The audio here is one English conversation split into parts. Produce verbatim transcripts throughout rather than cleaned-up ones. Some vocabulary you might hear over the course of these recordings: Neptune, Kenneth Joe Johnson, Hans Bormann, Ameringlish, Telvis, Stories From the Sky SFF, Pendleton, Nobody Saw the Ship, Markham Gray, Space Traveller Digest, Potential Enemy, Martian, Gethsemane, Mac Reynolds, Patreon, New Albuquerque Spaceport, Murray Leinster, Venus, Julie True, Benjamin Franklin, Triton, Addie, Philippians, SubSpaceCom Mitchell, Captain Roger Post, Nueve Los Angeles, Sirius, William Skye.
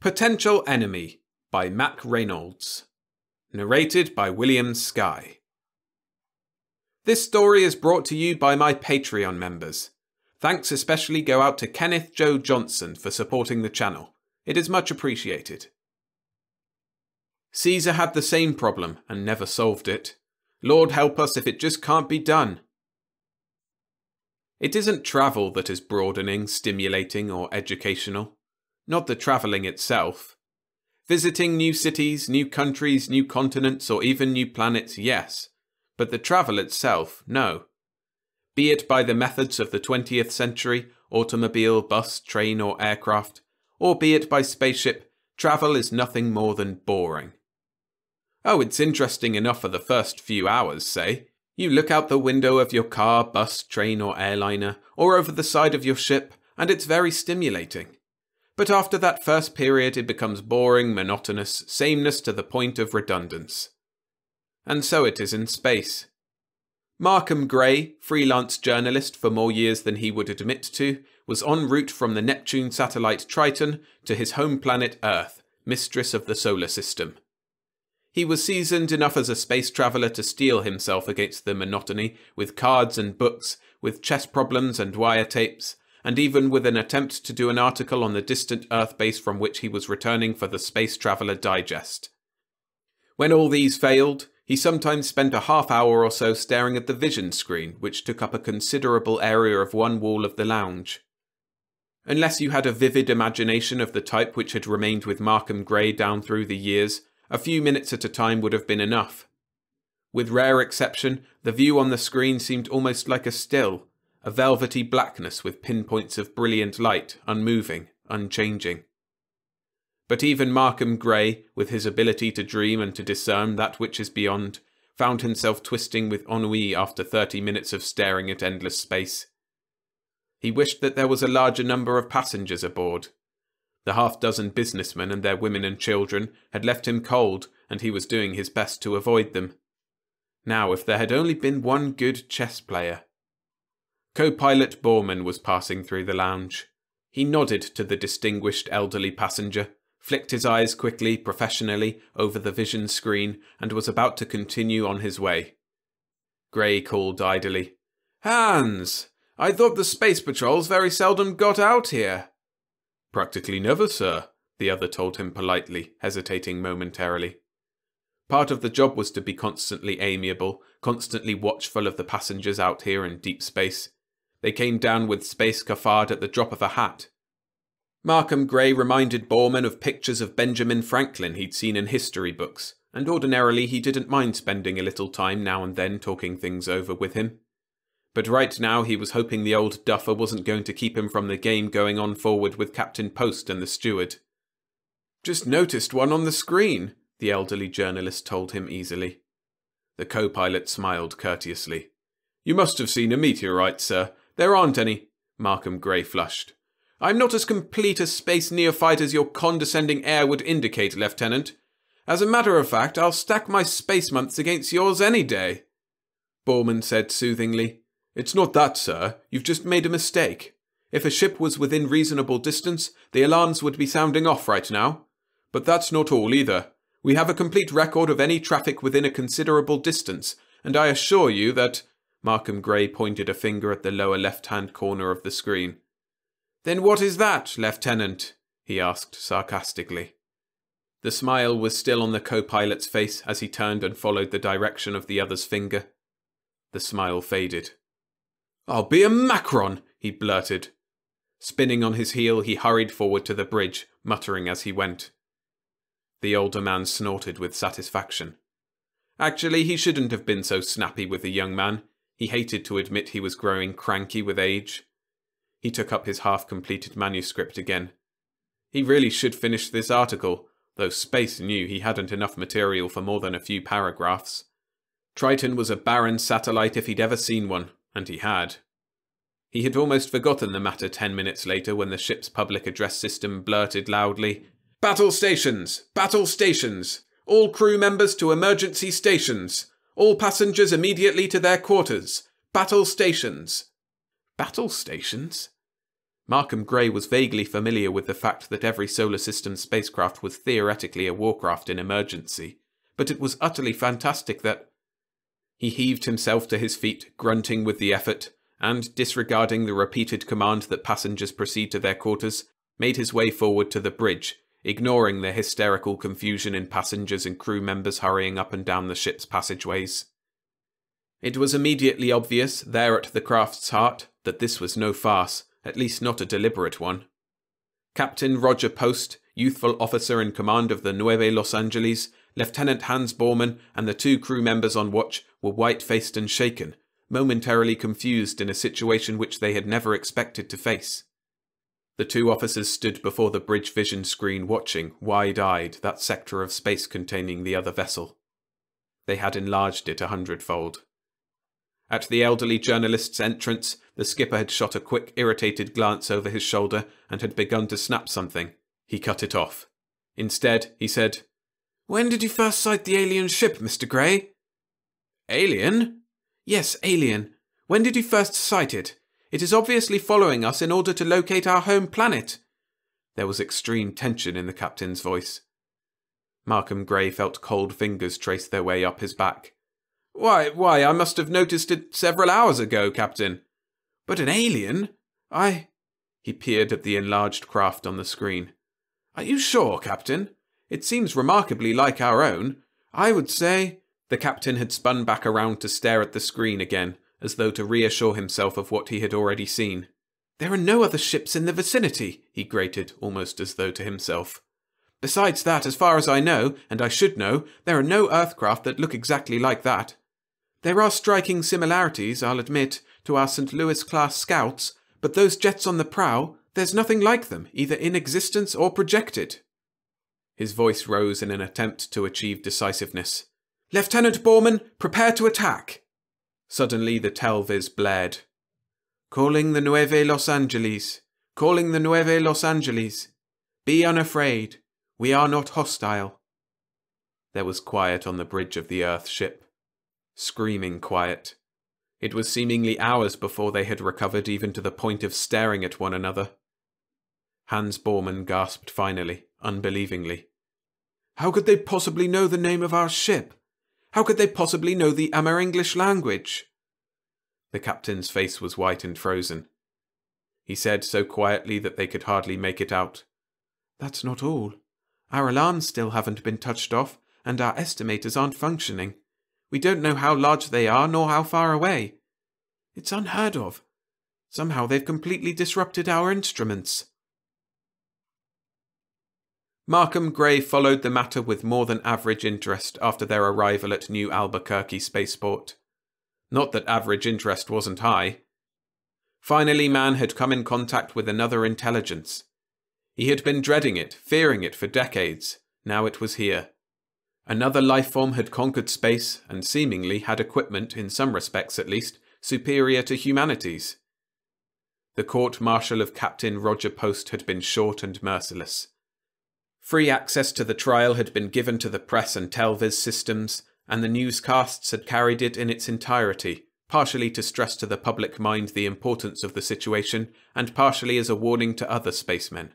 Potential Enemy by Mac Reynolds. Narrated by William Skye. This story is brought to you by my Patreon members. Thanks especially go out to Kenneth Joe Johnson for supporting the channel. It is much appreciated. Caesar had the same problem and never solved it. Lord help us if it just can't be done. It isn't travel that is broadening, stimulating, or educational. Not the travelling itself. Visiting new cities, new countries, new continents, or even new planets, yes. But the travel itself, no. Be it by the methods of the twentieth century, automobile, bus, train, or aircraft, or be it by spaceship, travel is nothing more than boring. Oh, it's interesting enough for the first few hours, say. You look out the window of your car, bus, train, or airliner, or over the side of your ship, and it's very stimulating. But after that first period it becomes boring, monotonous, sameness to the point of redundance. And so it is in space. Markham Gray, freelance journalist for more years than he would admit to, was en route from the Neptune satellite Triton to his home planet Earth, mistress of the solar system. He was seasoned enough as a space traveller to steel himself against the monotony, with cards and books, with chess problems and wiretapes, and even with an attempt to do an article on the distant Earth base from which he was returning for the Space Traveller Digest. When all these failed, he sometimes spent a half hour or so staring at the vision screen, which took up a considerable area of one wall of the lounge. Unless you had a vivid imagination of the type which had remained with Markham Gray down through the years, a few minutes at a time would have been enough. With rare exception, the view on the screen seemed almost like a still, a velvety blackness with pinpoints of brilliant light, unmoving, unchanging. But even Markham Gray, with his ability to dream and to discern that which is beyond, found himself twisting with ennui after thirty minutes of staring at endless space. He wished that there was a larger number of passengers aboard. The half-dozen businessmen and their women and children had left him cold, and he was doing his best to avoid them. Now, if there had only been one good chess player. Co-pilot Bormann was passing through the lounge. He nodded to the distinguished elderly passenger, flicked his eyes quickly, professionally, over the vision screen, and was about to continue on his way. Gray called idly, "Hans! I thought the space patrols very seldom got out here." "Practically never, sir," the other told him politely, hesitating momentarily. Part of the job was to be constantly amiable, constantly watchful of the passengers out here in deep space. They came down with space cafard at the drop of a hat. Markham Gray reminded Bormann of pictures of Benjamin Franklin he'd seen in history books, and ordinarily he didn't mind spending a little time now and then talking things over with him. But right now he was hoping the old duffer wasn't going to keep him from the game going on forward with Captain Post and the steward. "Just noticed one on the screen," the elderly journalist told him easily. The co-pilot smiled courteously. "You must have seen a meteorite, sir. There aren't any." Markham Gray flushed. "I'm not as complete a space neophyte as your condescending air would indicate, Lieutenant. As a matter of fact, I'll stack my space months against yours any day." Bormann said soothingly, "It's not that, sir. You've just made a mistake. If a ship was within reasonable distance, the alarms would be sounding off right now. But that's not all either. We have a complete record of any traffic within a considerable distance, and I assure you that—" Markham Gray pointed a finger at the lower left-hand corner of the screen. "Then what is that, Lieutenant?" he asked sarcastically. The smile was still on the co-pilot's face as he turned and followed the direction of the other's finger. The smile faded. "I'll be a macron," he blurted. Spinning on his heel, he hurried forward to the bridge, muttering as he went. The older man snorted with satisfaction. Actually, he shouldn't have been so snappy with the young man. He hated to admit he was growing cranky with age. He took up his half-completed manuscript again. He really should finish this article, though space knew he hadn't enough material for more than a few paragraphs. Triton was a barren satellite if he'd ever seen one. And he had. He had almost forgotten the matter ten minutes later when the ship's public address system blurted loudly, "Battle stations! Battle stations! All crew members to emergency stations! All passengers immediately to their quarters! Battle stations!" Battle stations? Markham Gray was vaguely familiar with the fact that every solar system spacecraft was theoretically a warcraft in emergency, but it was utterly fantastic that... He heaved himself to his feet, grunting with the effort, and, disregarding the repeated command that passengers proceed to their quarters, made his way forward to the bridge, ignoring the hysterical confusion in passengers and crew members hurrying up and down the ship's passageways. It was immediately obvious, there at the craft's heart, that this was no farce, at least not a deliberate one. Captain Roger Post, youthful officer in command of the Nueve Los Angeles, Lieutenant Hans Bormann, and the two crew members on watch were white-faced and shaken, momentarily confused in a situation which they had never expected to face. The two officers stood before the bridge vision screen watching, wide-eyed, that sector of space containing the other vessel. They had enlarged it a hundredfold. At the elderly journalist's entrance, the skipper had shot a quick, irritated glance over his shoulder and had begun to snap something. He cut it off. Instead, he said, "When did you first sight the alien ship, Mister Gray?" "Alien?" "Yes, alien. When did you first sight it? It is obviously following us in order to locate our home planet." There was extreme tension in the captain's voice. Markham Gray felt cold fingers trace their way up his back. "Why, why, I must have noticed it several hours ago, Captain." "But an alien? I..." He peered at the enlarged craft on the screen. "Are you sure, Captain? It seems remarkably like our own. I would say..." The captain had spun back around to stare at the screen again, as though to reassure himself of what he had already seen. "There are no other ships in the vicinity," he grated, almost as though to himself. "Besides that, as far as I know, and I should know, there are no Earthcraft that look exactly like that. There are striking similarities, I'll admit, to our Saint Louis-class scouts, but those jets on the prow, there's nothing like them, either in existence or projected." His voice rose in an attempt to achieve decisiveness. "Lieutenant Bormann, prepare to attack!" Suddenly the telviz blared. "Calling the Nueve Los Angeles. Calling the Nueve Los Angeles. Be unafraid. We are not hostile." There was quiet on the bridge of the Earth ship. Screaming quiet. It was seemingly hours before they had recovered even to the point of staring at one another. Hans Bormann gasped finally, unbelievingly. "How could they possibly know the name of our ship? How could they possibly know the Ameringlish language?" The captain's face was white and frozen. He said so quietly that they could hardly make it out, "That's not all. Our alarms still haven't been touched off, and our estimators aren't functioning. We don't know how large they are, nor how far away. It's unheard of. Somehow they've completely disrupted our instruments." Markham Gray followed the matter with more than average interest after their arrival at New Albuquerque Spaceport. Not that average interest wasn't high. Finally, man had come in contact with another intelligence. He had been dreading it, fearing it for decades. Now it was here. Another life form had conquered space and seemingly had equipment, in some respects at least, superior to humanity's. The court-martial of Captain Roger Post had been short and merciless. Free access to the trial had been given to the press and telviz systems, and the newscasts had carried it in its entirety, partially to stress to the public mind the importance of the situation, and partially as a warning to other spacemen.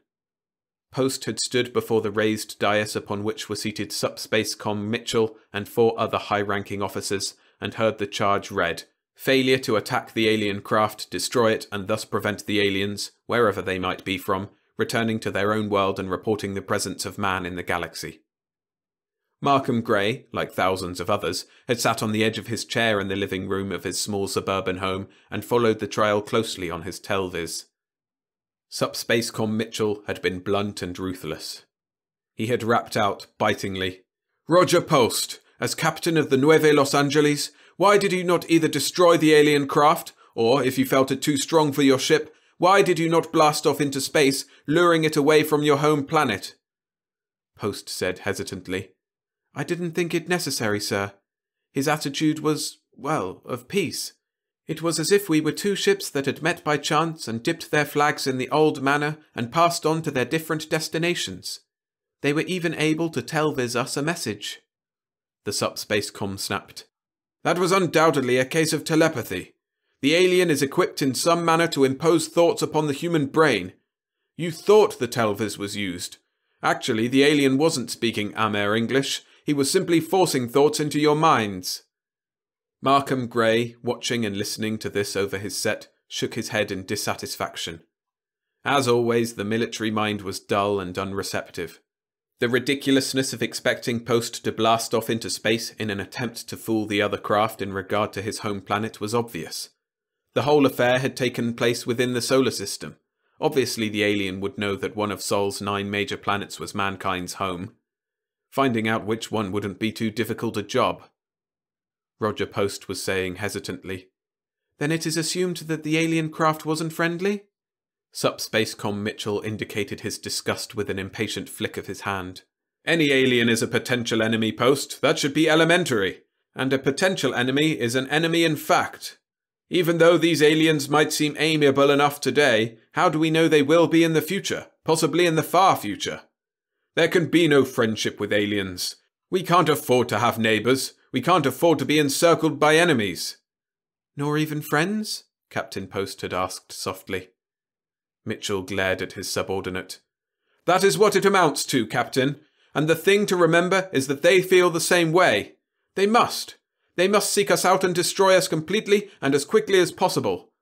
Post had stood before the raised dais upon which were seated SubSpaceCom Mitchell and four other high-ranking officers, and heard the charge read, "Failure to attack the alien craft, destroy it, and thus prevent the aliens, wherever they might be from, returning to their own world and reporting the presence of man in the galaxy." Markham Gray, like thousands of others, had sat on the edge of his chair in the living room of his small suburban home and followed the trial closely on his telviz. SubSpaceCom Mitchell had been blunt and ruthless. He had rapped out, bitingly, "Roger Post, as captain of the Nueve Los Angeles, why did you not either destroy the alien craft, or, if you felt it too strong for your ship, why did you not blast off into space, luring it away from your home planet?" Post said hesitantly, "I didn't think it necessary, sir. His attitude was, well, of peace. It was as if we were two ships that had met by chance and dipped their flags in the old manner and passed on to their different destinations. They were even able to telviz us a message." The subspace comm snapped, "That was undoubtedly a case of telepathy. The alien is equipped in some manner to impose thoughts upon the human brain. You thought the Telvis was used. Actually, the alien wasn't speaking Amer English, he was simply forcing thoughts into your minds. Markham Gray, watching and listening to this over his set, shook his head in dissatisfaction. As always, the military mind was dull and unreceptive. The ridiculousness of expecting Post to blast off into space in an attempt to fool the other craft in regard to his home planet was obvious. The whole affair had taken place within the solar system. Obviously the alien would know that one of Sol's nine major planets was mankind's home. Finding out which one wouldn't be too difficult a job. Roger Post was saying hesitantly, "Then it is assumed that the alien craft wasn't friendly?" SubSpaceCom Mitchell indicated his disgust with an impatient flick of his hand. "Any alien is a potential enemy, Post. That should be elementary. And a potential enemy is an enemy in fact. Even though these aliens might seem amiable enough today, how do we know they will be in the future, possibly in the far future? There can be no friendship with aliens. We can't afford to have neighbours. We can't afford to be encircled by enemies." "Nor even friends?" Captain Post had asked softly. Mitchell glared at his subordinate. "That is what it amounts to, Captain. And the thing to remember is that they feel the same way. They must. They must seek us out and destroy us completely and as quickly as possible.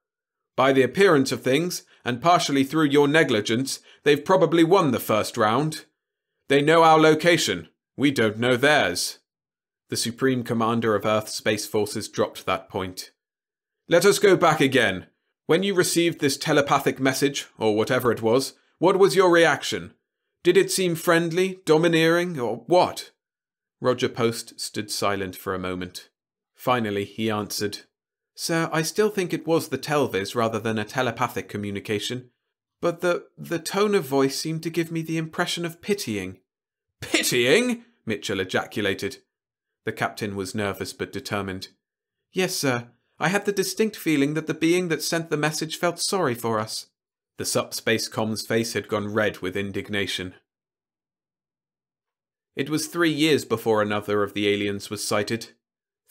By the appearance of things, and partially through your negligence, they've probably won the first round. They know our location. We don't know theirs." The Supreme Commander of Earth Space Forces dropped that point. "Let us go back again. When you received this telepathic message, or whatever it was, what was your reaction? Did it seem friendly, domineering, or what?" Roger Post stood silent for a moment. Finally, he answered, "Sir, I still think it was the Telvis rather than a telepathic communication, but the, the tone of voice seemed to give me the impression of pitying." "Pitying?" Mitchell ejaculated. The captain was nervous but determined. "Yes, sir. I had the distinct feeling that the being that sent the message felt sorry for us." The subspace comm's face had gone red with indignation. It was three years before another of the aliens was sighted.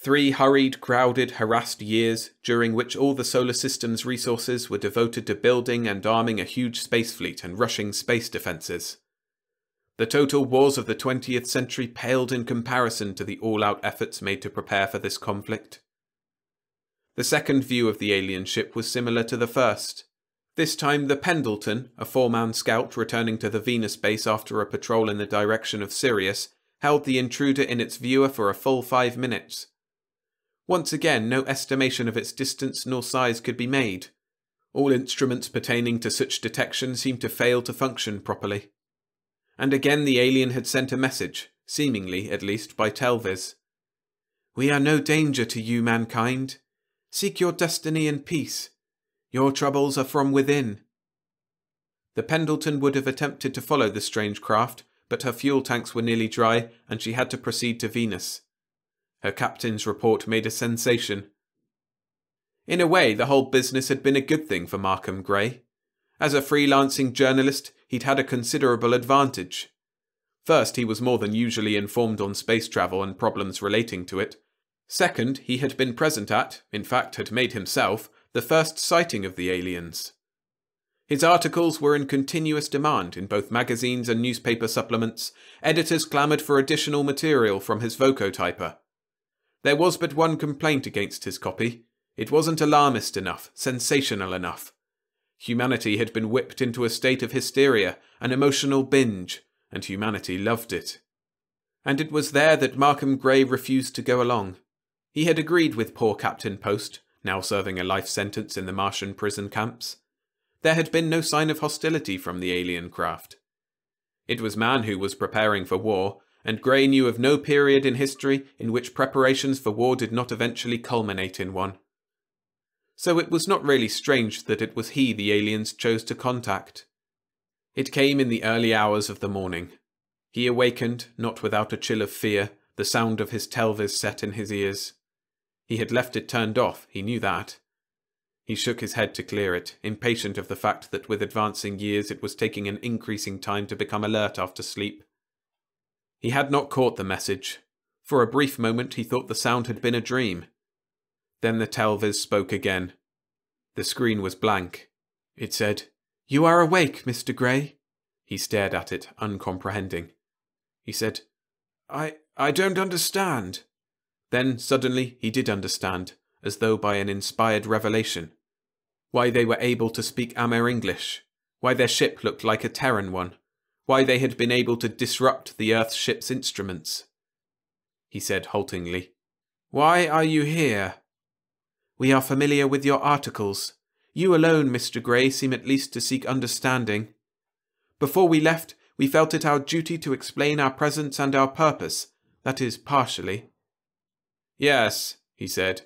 Three hurried, crowded, harassed years, during which all the solar system's resources were devoted to building and arming a huge space fleet and rushing space defences. The total wars of the twentieth century paled in comparison to the all-out efforts made to prepare for this conflict. The second view of the alien ship was similar to the first. This time the Pendleton, a four-man scout returning to the Venus base after a patrol in the direction of Sirius, held the intruder in its viewer for a full five minutes. Once again, no estimation of its distance nor size could be made. All instruments pertaining to such detection seemed to fail to function properly. And again the alien had sent a message, seemingly, at least, by Telvis. "We are no danger to you, mankind. Seek your destiny in peace. Your troubles are from within." The Pendleton would have attempted to follow the strange craft, but her fuel tanks were nearly dry, and she had to proceed to Venus. Her captain's report made a sensation. In a way, the whole business had been a good thing for Markham Gray. As a freelancing journalist, he'd had a considerable advantage. First, he was more than usually informed on space travel and problems relating to it. Second, he had been present at, in fact had made himself, the first sighting of the aliens. His articles were in continuous demand in both magazines and newspaper supplements. Editors clamoured for additional material from his vocotyper. There was but one complaint against his copy. It wasn't alarmist enough, sensational enough. Humanity had been whipped into a state of hysteria, an emotional binge, and humanity loved it. And it was there that Markham Gray refused to go along. He had agreed with poor Captain Post, now serving a life sentence in the Martian prison camps. There had been no sign of hostility from the alien craft. It was man who was preparing for war, and Gray knew of no period in history in which preparations for war did not eventually culminate in one. So it was not really strange that it was he the aliens chose to contact. It came in the early hours of the morning. He awakened, not without a chill of fear, the sound of his Telvis set in his ears. He had left it turned off, he knew that. He shook his head to clear it, impatient of the fact that with advancing years it was taking an increasing time to become alert after sleep. He had not caught the message. For a brief moment he thought the sound had been a dream. Then the Telvis spoke again, The screen was blank. It said, "You are awake, Mister Gray." He stared at it, uncomprehending. He said, I, I don't understand." Then, suddenly, he did understand, as though by an inspired revelation. Why they were able to speak Amer-English. Why their ship looked like a Terran one. Why they had been able to disrupt the Earth ship's instruments. He said haltingly, "Why are you here?" "We are familiar with your articles. You alone, Mister Gray, seem at least to seek understanding. Before we left, we felt it our duty to explain our presence and our purpose, that is, partially." "Yes," he said.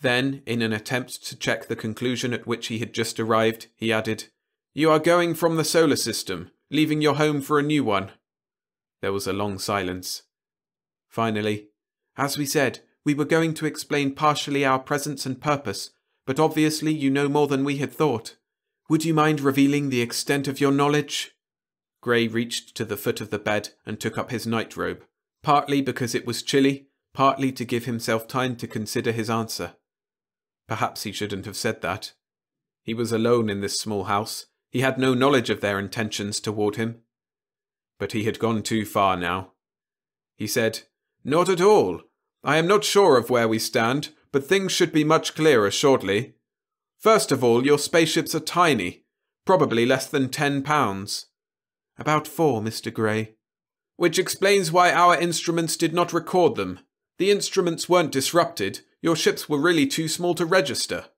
Then, in an attempt to check the conclusion at which he had just arrived, he added, "You are going from the solar system, leaving your home for a new one." There was a long silence. Finally, "As we said, we were going to explain partially our presence and purpose, but obviously you know more than we had thought. Would you mind revealing the extent of your knowledge?" Gray reached to the foot of the bed and took up his night robe, partly because it was chilly, partly to give himself time to consider his answer. Perhaps he shouldn't have said that. He was alone in this small house. He had no knowledge of their intentions toward him. But he had gone too far now. He said, "Not at all. I am not sure of where we stand, but things should be much clearer shortly. First of all, your spaceships are tiny, probably less than ten pounds. "About four, Mister Gray." "Which explains why our instruments did not record them. The instruments weren't disrupted. Your ships were really too small to register.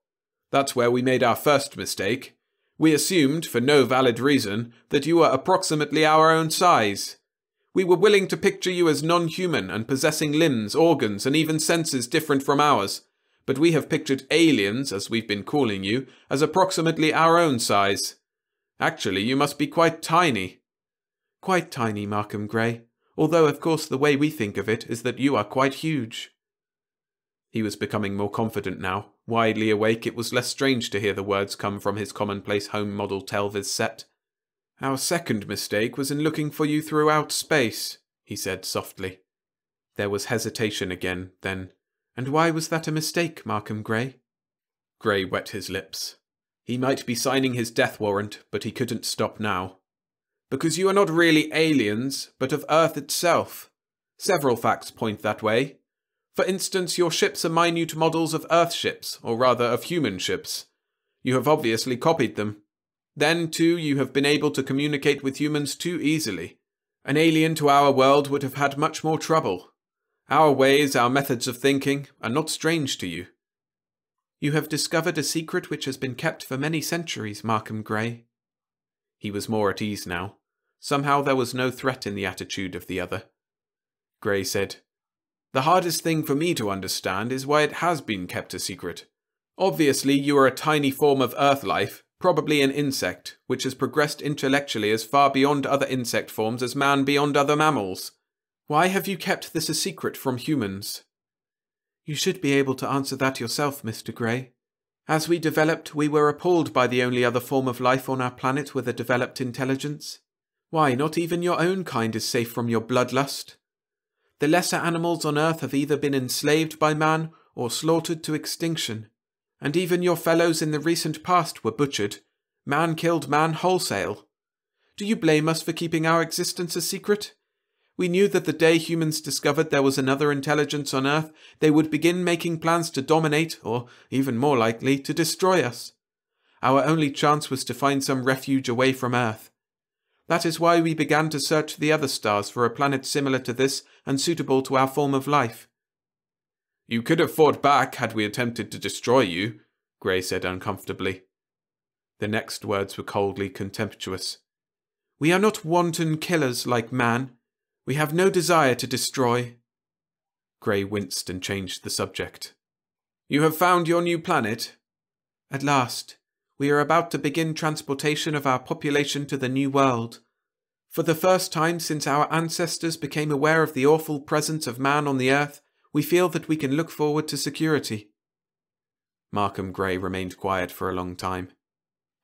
That's where we made our first mistake. We assumed, for no valid reason, that you were approximately our own size. We were willing to picture you as non-human and possessing limbs, organs, and even senses different from ours, but we have pictured aliens, as we've been calling you, as approximately our own size. Actually, you must be quite tiny." "Quite tiny, Markham Gray, although of course the way we think of it is that you are quite huge." He was becoming more confident now. Widely awake, it was less strange to hear the words come from his commonplace home model Telvis set. "Our second mistake was in looking for you throughout space," he said softly. There was hesitation again, then, "And why was that a mistake, Markham Gray?" Gray wet his lips. He might be signing his death warrant, but he couldn't stop now. "Because you are not really aliens, but of Earth itself. Several facts point that way. For instance, your ships are minute models of Earth ships, or rather of human ships. You have obviously copied them. Then, too, you have been able to communicate with humans too easily. An alien to our world would have had much more trouble. Our ways, our methods of thinking, are not strange to you." "You have discovered a secret which has been kept for many centuries, Markham Gray." He was more at ease now. Somehow there was no threat in the attitude of the other. Gray said, "The hardest thing for me to understand is why it has been kept a secret. Obviously, you are a tiny form of Earth life, probably an insect, which has progressed intellectually as far beyond other insect forms as man beyond other mammals. Why have you kept this a secret from humans?" "You should be able to answer that yourself, Mister Gray. As we developed, we were appalled by the only other form of life on our planet with a developed intelligence. Why, not even your own kind is safe from your bloodlust. The lesser animals on Earth have either been enslaved by man or slaughtered to extinction, and even your fellows in the recent past were butchered. Man killed man wholesale. Do you blame us for keeping our existence a secret? We knew that the day humans discovered there was another intelligence on Earth, they would begin making plans to dominate, or, even more likely, to destroy us. Our only chance was to find some refuge away from Earth. That is why we began to search the other stars for a planet similar to this and suitable to our form of life." "You could have fought back had we attempted to destroy you," Gray said uncomfortably. The next words were coldly contemptuous. "We are not wanton killers like man. We have no desire to destroy." Gray winced and changed the subject. "You have found your new planet?" "At last. We are about to begin transportation of our population to the new world. For the first time since our ancestors became aware of the awful presence of man on the Earth, we feel that we can look forward to security." Markham Gray remained quiet for a long time.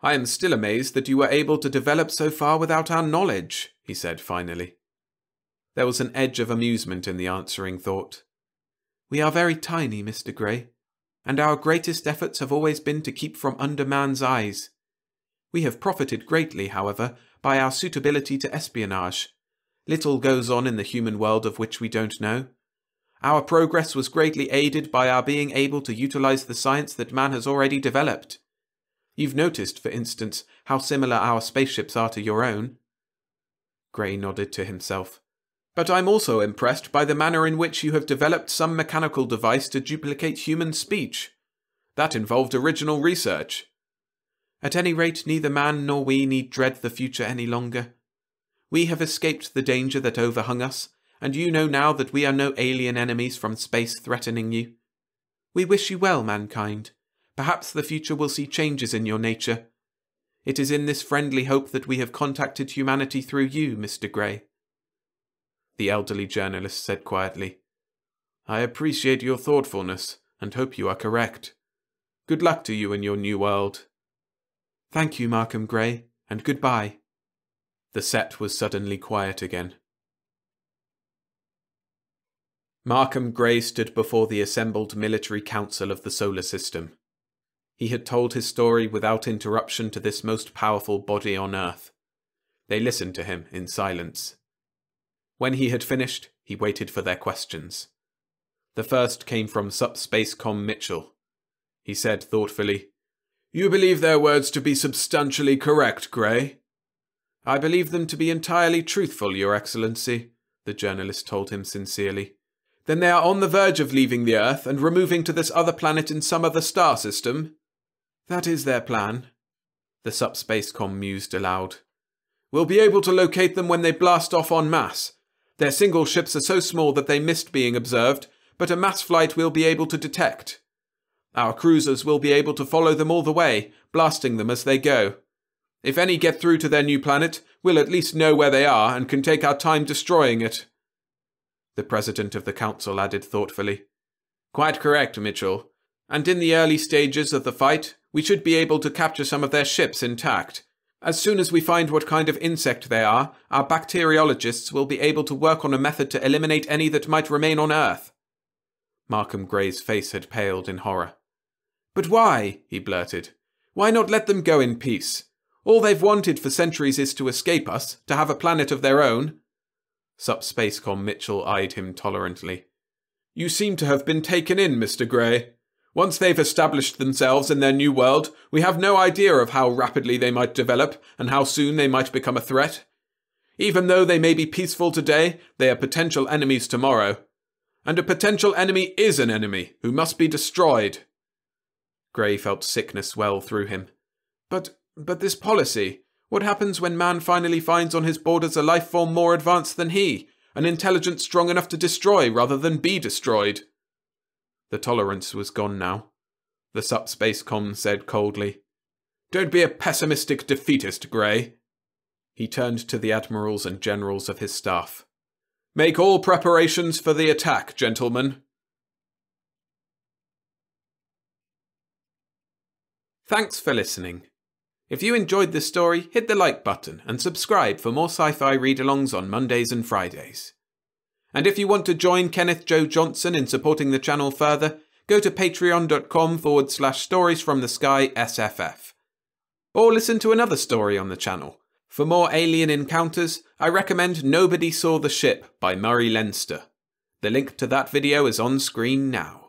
"I am still amazed that you were able to develop so far without our knowledge," he said finally. There was an edge of amusement in the answering thought. "We are very tiny, Mister Gray. and our greatest efforts have always been to keep from under man's eyes. We have profited greatly, however, by our suitability to espionage. Little goes on in the human world of which we don't know. Our progress was greatly aided by our being able to utilize the science that man has already developed. You've noticed, for instance, how similar our spaceships are to your own." Gray nodded to himself. "But I'm also impressed by the manner in which you have developed some mechanical device to duplicate human speech. That involved original research. At any rate, neither man nor we need dread the future any longer. We have escaped the danger that overhung us, and you know now that we are no alien enemies from space threatening you. We wish you well, mankind. Perhaps the future will see changes in your nature. It is in this friendly hope that we have contacted humanity through you, Mister Gray." The elderly journalist said quietly, "I appreciate your thoughtfulness, and hope you are correct. Good luck to you in your new world." "Thank you, Markham Gray, and goodbye." The set was suddenly quiet again. Markham Gray stood before the assembled military council of the solar system. He had told his story without interruption to this most powerful body on Earth. They listened to him in silence. When he had finished, he waited for their questions. The first came from SubSpaceCom Mitchell. He said thoughtfully, "You believe their words to be substantially correct, Gray?" "I believe them to be entirely truthful, Your Excellency," the journalist told him sincerely. "Then they are on the verge of leaving the Earth and removing to this other planet in some other star system?" "That is their plan," the SubSpaceCom mused aloud. "We'll be able to locate them when they blast off en masse. Their single ships are so small that they missed being observed, but a mass flight we'll be able to detect. Our cruisers will be able to follow them all the way, blasting them as they go. If any get through to their new planet, we'll at least know where they are and can take our time destroying it." The president of the council added thoughtfully, "Quite correct, Mitchell. And in the early stages of the fight, we should be able to capture some of their ships intact. As soon as we find what kind of insect they are, our bacteriologists will be able to work on a method to eliminate any that might remain on Earth." Markham Gray's face had paled in horror. "But why?" he blurted. "Why not let them go in peace? All they've wanted for centuries is to escape us, to have a planet of their own." SubSpaceCom Mitchell eyed him tolerantly. "You seem to have been taken in, Mister Gray. Once they've established themselves in their new world, we have no idea of how rapidly they might develop and how soon they might become a threat. Even though they may be peaceful today, they are potential enemies tomorrow. And a potential enemy is an enemy who must be destroyed." Gray felt sickness well through him. But, but this policy, what happens when man finally finds on his borders a life form more advanced than he, an intelligence strong enough to destroy rather than be destroyed? The tolerance was gone now. The SubSpaceCom said coldly, "Don't be a pessimistic defeatist, Gray." He turned to the admirals and generals of his staff. "Make all preparations for the attack, gentlemen." Thanks for listening. If you enjoyed this story, hit the like button and subscribe for more sci-fi read-alongs on Mondays and Fridays. And if you want to join Kenneth Joe Johnson in supporting the channel further, go to patreon.com forward slash stories from the sky S F F. Or listen to another story on the channel. For more alien encounters, I recommend Nobody Saw the Ship by Murray Leinster. The link to that video is on screen now.